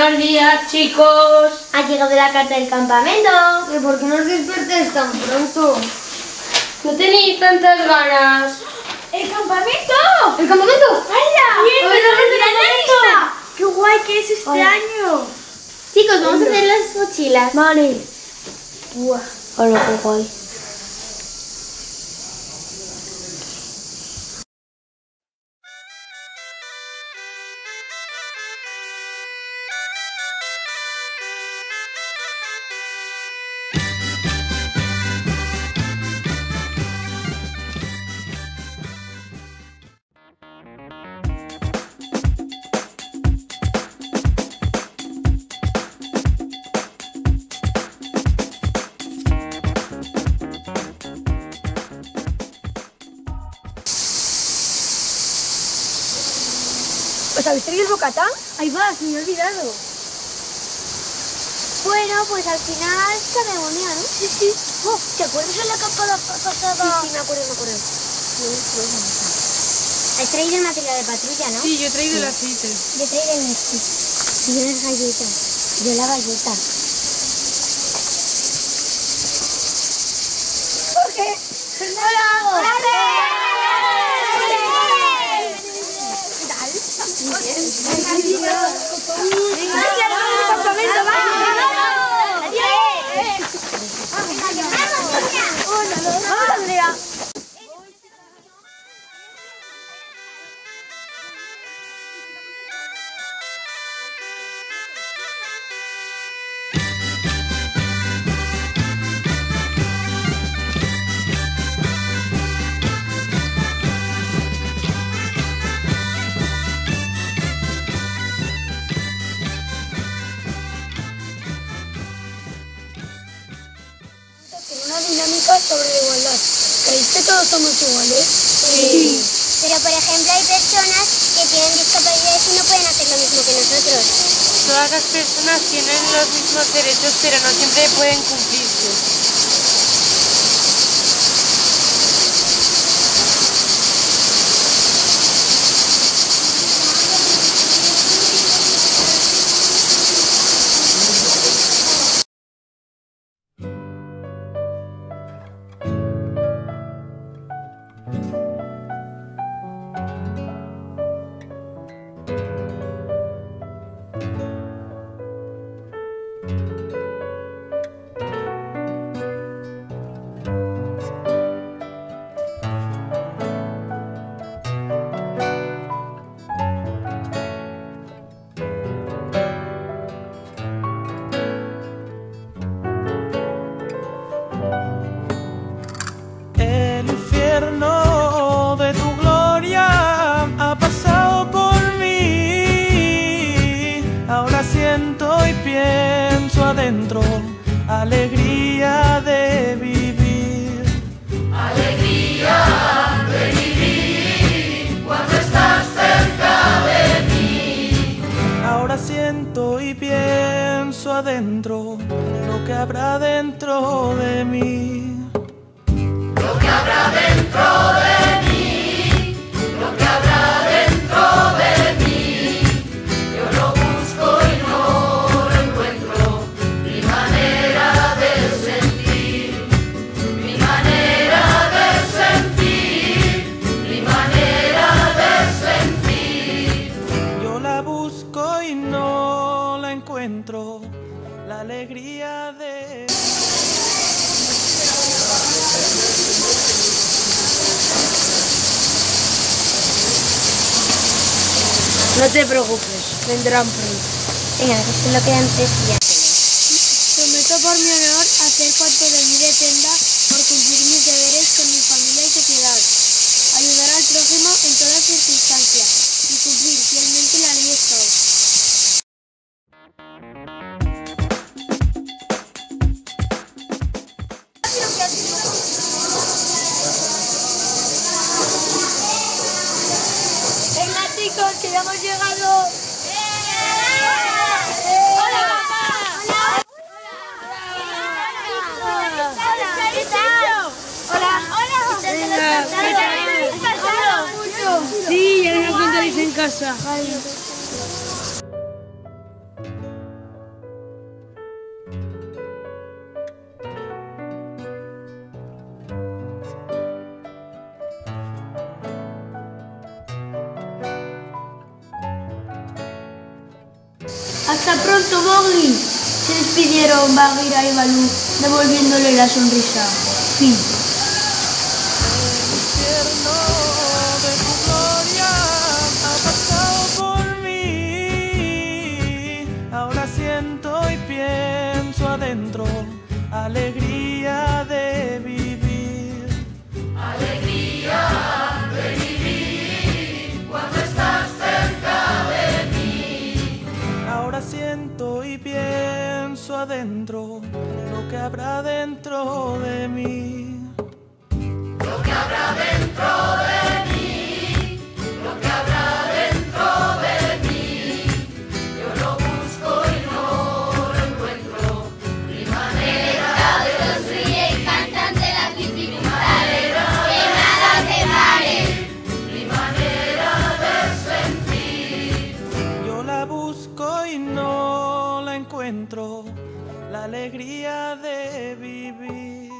Buenos días, chicos. Ha llegado la carta del campamento. ¿Y por qué nos despertáis tan pronto? No tenéis tantas ganas. ¡El campamento! ¡El campamento! ¡Hala! ¡Bien, pero qué guay que es este Hola. Año! Chicos, vamos a hacer las mochilas. Vale. Buah. Hola, qué guay. ¿Os habéis traído el bocata? Ahí va, se me he olvidado. Bueno, pues al final se me unió, ¿no? Sí, sí. Oh, ¿te acuerdas de la campada pasada? Sí, sí, me acuerdo. Has traído una tela de patrulla, ¿no? Sí, yo he traído el aceite. Yo he traído el mezquí. Y unas galletas. Yo la galleta. Jorge. Hola. Hola. Sobre la igualdad. ¿Creéis que todos somos iguales? Sí. Pero, por ejemplo, hay personas que tienen discapacidades y no pueden hacer lo mismo que nosotros. Todas las personas tienen los mismos derechos, pero no siempre pueden cumplirse. Adentro, alegría de vivir. Alegría de vivir cuando estás cerca de mí. Ahora siento y pienso adentro lo que habrá dentro de mí. Lo que habrá dentro de mí. Lo que habrá dentro de mí. La alegría de... No te preocupes, vendrán pronto. Venga, que solo quedan 3 días. Prometo por mi honor hacer cuanto de mí dependa por cumplir mis deberes con mi familia y sociedad, ayudar al prójimo en todas circunstancias y cumplir fielmente la ley estatal. ¡Que ya hemos llegado! ¡Hola, papá! ¡Hola! ¡Hola! ¿Qué tal? ¡Hola! ¡Hola! ¡Hola! ¡Sí, ya nos lo contaréis en casa! ¡Hasta pronto, Mogli! Se despidieron Baguera y Balú, devolviéndole la sonrisa. Fin. Adentro, alegría de vivir. Alegría de vivir cuando estás cerca de mí. Ahora siento y pienso adentro lo que habrá dentro de mí. Lo que habrá dentro de mí. No la encuentro, la alegría de vivir.